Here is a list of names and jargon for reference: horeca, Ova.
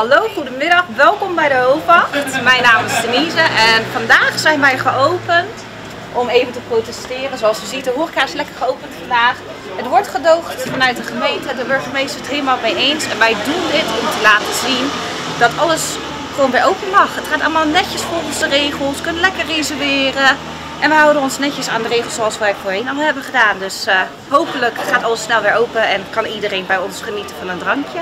Hallo, goedemiddag. Welkom bij de Ova. Mijn naam is Denise en vandaag zijn wij geopend om even te protesteren. Zoals u ziet, de horeca is lekker geopend vandaag. Het wordt gedoogd vanuit de gemeente. De burgemeester is het helemaal mee eens. En wij doen dit om te laten zien dat alles gewoon weer open mag. Het gaat allemaal netjes volgens de regels. Je kunt lekker reserveren. En we houden ons netjes aan de regels zoals wij voorheen al hebben gedaan. Dus hopelijk gaat alles snel weer open en kan iedereen bij ons genieten van een drankje.